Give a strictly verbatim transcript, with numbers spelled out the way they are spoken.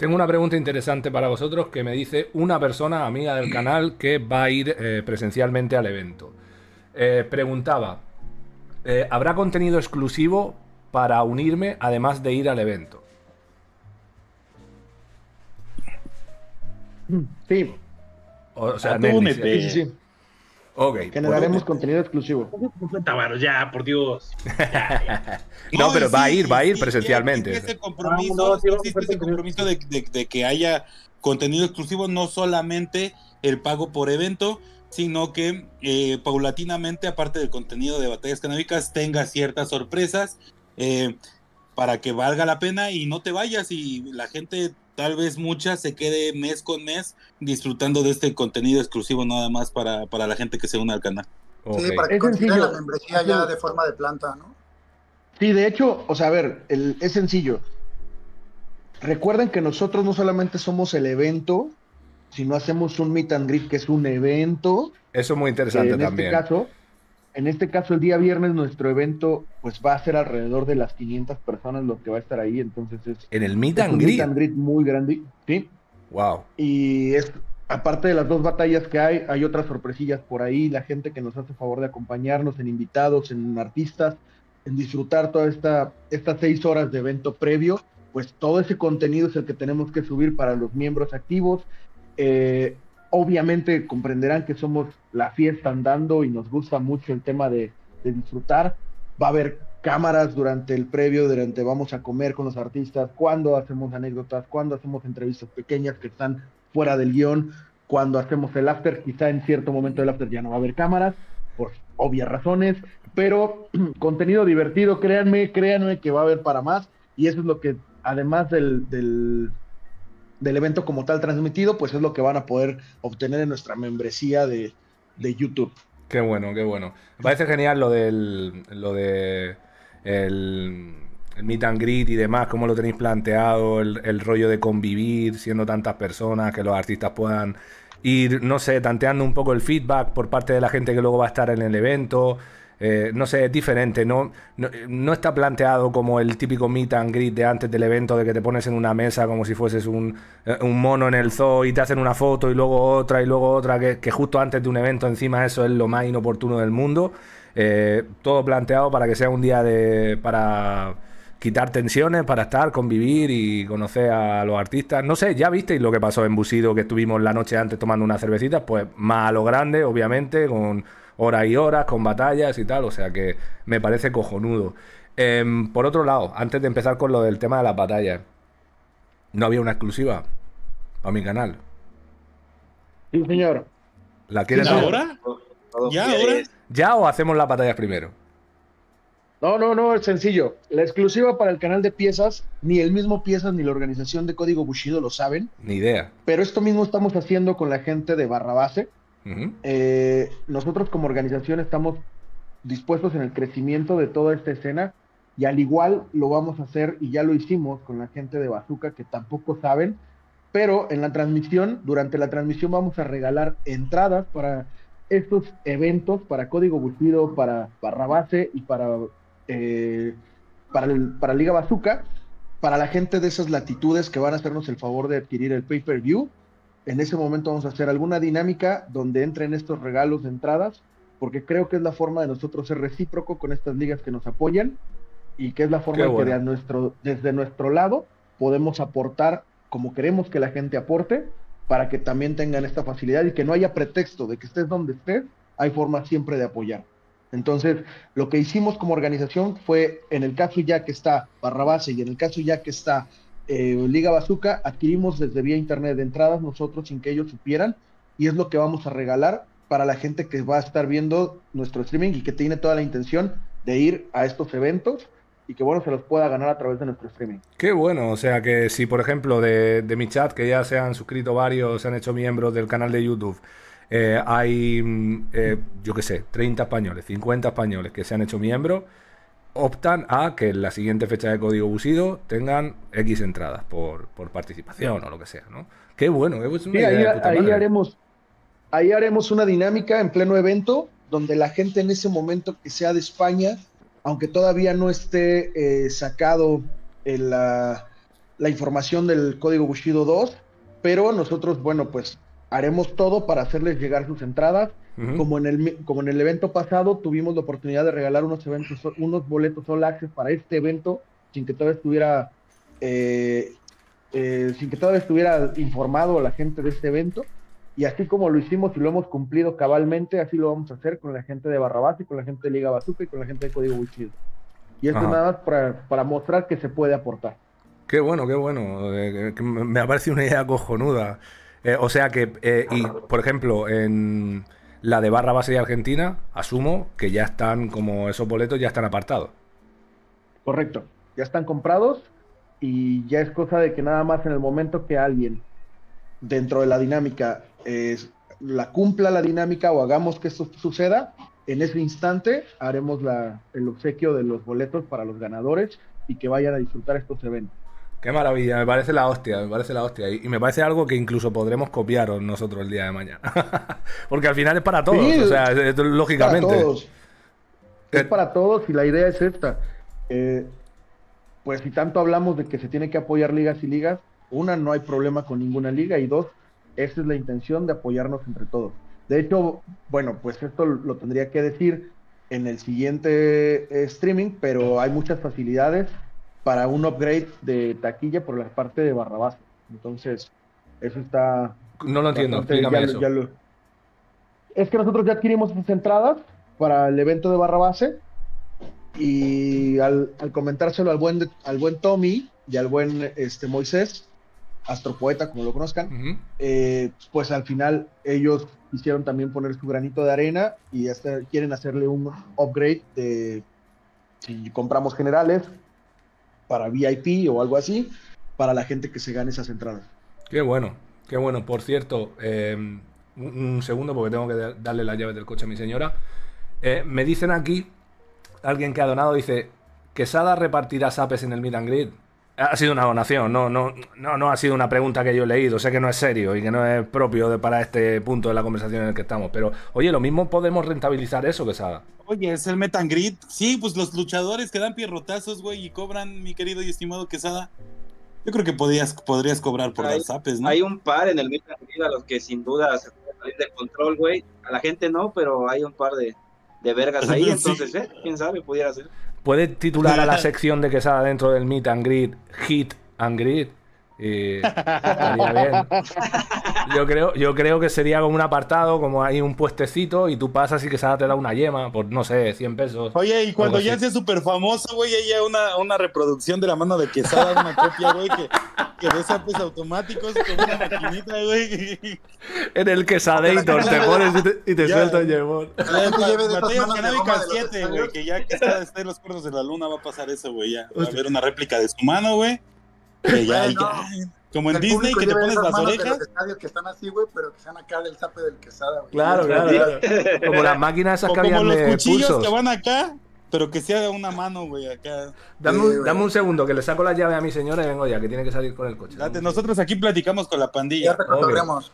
Tengo una pregunta interesante para vosotros que me dice una persona amiga del canal que va a ir eh, presencialmente al evento. Eh, preguntaba, eh, ¿habrá contenido exclusivo para unirme además de ir al evento? Sí. O, o sea, únete. Sí, sí. Okay, generaremos contenido exclusivo. Ya, por Dios. Ya, ya. No, no, pero sí, va a ir, va a ir sí, presencialmente. Existe ese compromiso, no, no, sí, existe ese compromiso de, de, de que haya contenido exclusivo, no solamente el pago por evento, sino que eh, paulatinamente, aparte del contenido de Batallas Canábicas, tenga ciertas sorpresas eh, para que valga la pena y no te vayas y la gente... Tal vez muchas se quede mes con mes disfrutando de este contenido exclusivo nada más para, para la gente que se une al canal. Okay. Sí, para que consiga la membresía ya de forma de planta, ¿no? Sí, de hecho, o sea, a ver, el, es sencillo. Recuerden que nosotros no solamente somos el evento, sino hacemos un Meet and Greet, que es un evento. Eso es muy interesante en también. Este caso, en este caso, el día viernes, nuestro evento pues va a ser alrededor de las quinientas personas lo que va a estar ahí, entonces es... En el Meet and Greet. Meet and Greet muy grande, ¿sí? Wow. Y es, aparte de las dos batallas que hay, hay otras sorpresillas por ahí, la gente que nos hace favor de acompañarnos en invitados, en artistas, en disfrutar toda esta estas seis horas de evento previo, pues todo ese contenido es el que tenemos que subir para los miembros activos, eh... Obviamente comprenderán que somos la fiesta andando y nos gusta mucho el tema de, de disfrutar. Va a haber cámaras durante el previo, durante vamos a comer con los artistas, cuando hacemos anécdotas, cuando hacemos entrevistas pequeñas que están fuera del guión, cuando hacemos el after, quizá en cierto momento del after ya no va a haber cámaras, por obvias razones, pero contenido divertido, créanme, créanme que va a haber para más, y eso es lo que además del... del del evento como tal transmitido, pues es lo que van a poder obtener en nuestra membresía de, de YouTube. Qué bueno, qué bueno. Me parece genial lo del lo de el, el Meet and Greet y demás, cómo lo tenéis planteado, el, el rollo de convivir, siendo tantas personas, que los artistas puedan ir, no sé, tanteando un poco el feedback por parte de la gente que luego va a estar en el evento. Eh, no sé, es diferente, no, no, no está planteado como el típico meet and greet de antes del evento, de que te pones en una mesa como si fueses un, un mono en el zoo y te hacen una foto y luego otra y luego otra, que, que justo antes de un evento encima eso es lo más inoportuno del mundo. Eh, todo planteado para que sea un día de para quitar tensiones, para estar, convivir y conocer a los artistas. No sé, ya visteis lo que pasó en Bushido, que estuvimos la noche antes tomando unas cervecitas, pues más a lo grande, obviamente, con... horas y horas, con batallas y tal, o sea que me parece cojonudo. Eh, por otro lado, antes de empezar con lo del tema de las batallas, ¿no había una exclusiva para mi canal? Sí, señor. ¿La quieres ahora? ¿Ya ahora? ¿Ya o hacemos las batallas primero? No, no, no, es sencillo. La exclusiva para el canal de Piezas, ni el mismo Piezas ni la organización de Código Bushido lo saben. Ni idea. Pero esto mismo estamos haciendo con la gente de Barrabase. Uh-huh. eh, nosotros como organización estamos dispuestos en el crecimiento de toda esta escena y al igual lo vamos a hacer y ya lo hicimos con la gente de Bazooka, que tampoco saben, pero en la transmisión, durante la transmisión vamos a regalar entradas para estos eventos, para Código Bushido, para Barrabase y para eh, para, el, para Liga Bazooka, para la gente de esas latitudes que van a hacernos el favor de adquirir el pay-per-view. En ese momento vamos a hacer alguna dinámica donde entren estos regalos de entradas, porque creo que es la forma de nosotros ser recíproco con estas ligas que nos apoyan y que es la forma en que de nuestro, desde nuestro lado podemos aportar como queremos que la gente aporte, para que también tengan esta facilidad y que no haya pretexto de que estés donde estés, hay forma siempre de apoyar. Entonces, lo que hicimos como organización fue, en el caso ya que está Barrabase y en el caso ya que está Eh, Liga Bazooka, adquirimos desde vía internet de entradas nosotros sin que ellos supieran, y es lo que vamos a regalar para la gente que va a estar viendo nuestro streaming y que tiene toda la intención de ir a estos eventos y que bueno, se los pueda ganar a través de nuestro streaming. Qué bueno, o sea que si por ejemplo de, de mi chat, que ya se han suscrito varios, se han hecho miembros del canal de YouTube, eh, hay eh, yo qué sé, treinta españoles, cincuenta españoles que se han hecho miembros, optan a que en la siguiente fecha de Código Bushido tengan X entradas por, por participación o lo que sea, ¿no? Qué bueno, es una sí, idea ahí, de puta ahí madre. Haremos, ahí haremos una dinámica en pleno evento donde la gente en ese momento que sea de España, aunque todavía no esté eh, sacado el, la, la información del Código Bushido dos, pero nosotros, bueno, pues haremos todo para hacerles llegar sus entradas. Uh-huh. Como en el como en el evento pasado, tuvimos la oportunidad de regalar unos eventos, unos boletos all access para este evento, sin que todavía estuviera eh, eh, sin que todavía estuviera informado a la gente de este evento. Y así como lo hicimos y lo hemos cumplido cabalmente, así lo vamos a hacer con la gente de Barrabase, con la gente de Liga Bazooka y con la gente de Código Bushido. Y esto nada más para, para mostrar que se puede aportar. Qué bueno, qué bueno. Eh, que me ha parecido una idea cojonuda. Eh, o sea que, eh, y por ejemplo, en la de Barrabase y Argentina, asumo que ya están, como esos boletos ya están apartados. Correcto. Ya están comprados y ya es cosa de que nada más en el momento que alguien dentro de la dinámica eh, la cumpla la dinámica o hagamos que esto suceda, en ese instante haremos la, el obsequio de los boletos para los ganadores y que vayan a disfrutar estos eventos. Qué maravilla, me parece la hostia, me parece la hostia. Y, y me parece algo que incluso podremos copiaros nosotros el día de mañana. Porque al final es para todos, sí, o sea, es, es, lógicamente. Para todos. Es para todos y la idea es esta. Eh, pues si tanto hablamos de que se tiene que apoyar ligas y ligas, una, no hay problema con ninguna liga, y dos, esa es la intención de apoyarnos entre todos. De hecho, bueno, pues esto lo tendría que decir en el siguiente streaming, pero hay muchas facilidades para un upgrade de taquilla por la parte de Barrabase. Entonces, eso está... No lo entiendo, explícame ya, eso. Ya lo... Es que nosotros ya adquirimos esas entradas para el evento de Barrabase, y al, al comentárselo al buen, al buen Tommy y al buen este, Moisés Astropoeta, como lo conozcan, uh-huh. eh, pues al final ellos quisieron también poner su granito de arena y hasta quieren hacerle un upgrade de si compramos generales para V I P o algo así, para la gente que se gane esas entradas. Qué bueno, qué bueno. Por cierto, eh, un, un segundo porque tengo que darle las llaves del coche a mi señora. Eh, me dicen aquí, alguien que ha donado dice, ¿Quezada repartirá sapes en el Meet and Greet? Ha sido una donación, no, no, no, no ha sido una pregunta que yo he leído, sé que no es serio y que no es propio de, para este punto de la conversación en el que estamos, pero oye, lo mismo podemos rentabilizar eso, Quezada. Oye, es el Meet and Greet, sí, pues los luchadores que dan pierrotazos, güey, y cobran, mi querido y estimado Quezada, yo creo que podías, podrías cobrar por las zapes, ¿no? Hay un par en el Meet and Greet a los que sin duda se pueden salir de control, güey, a la gente no, pero hay un par de, de vergas ahí, sí. Entonces, ¿eh? ¿Quién sabe? Pudiera ser. Puede titular a la sección de Quezada dentro del Meet and Greet, Hit and Greet. Eh, estaría bien. Yo creo, yo creo que sería como un apartado, como hay un puestecito y tú pasas y Quezada te da una yema por, no sé, cien pesos. Oye, y cuando ya sea súper famoso, güey, ella una, una reproducción de la mano de Quezada, una copia, güey, que, que de zapes automáticos con una maquinita, güey. En el Quesadator te pones y te, y te ya, suelta el yemón. Batallas Canábicas siete, güey, que ya que está, está en los cuernos de la luna va a pasar eso, güey, ya. Va a haber una réplica de su mano, güey. Que ya, no, ya. Como en el Disney, que te pones las orejas. De los estadios que están así, güey, pero que están acá del zape del Quezada, güey. Claro, claro, claro. Como las máquinas esas que habían de pulsos. Como los cuchillos pulsos que van acá, pero que sea de una mano, güey, acá. Dame, sí, un, dame un segundo, que le saco la llave a mi señora y vengo ya, que tiene que salir con el coche. Date, nosotros aquí platicamos con la pandilla. Ya te cotorreamos.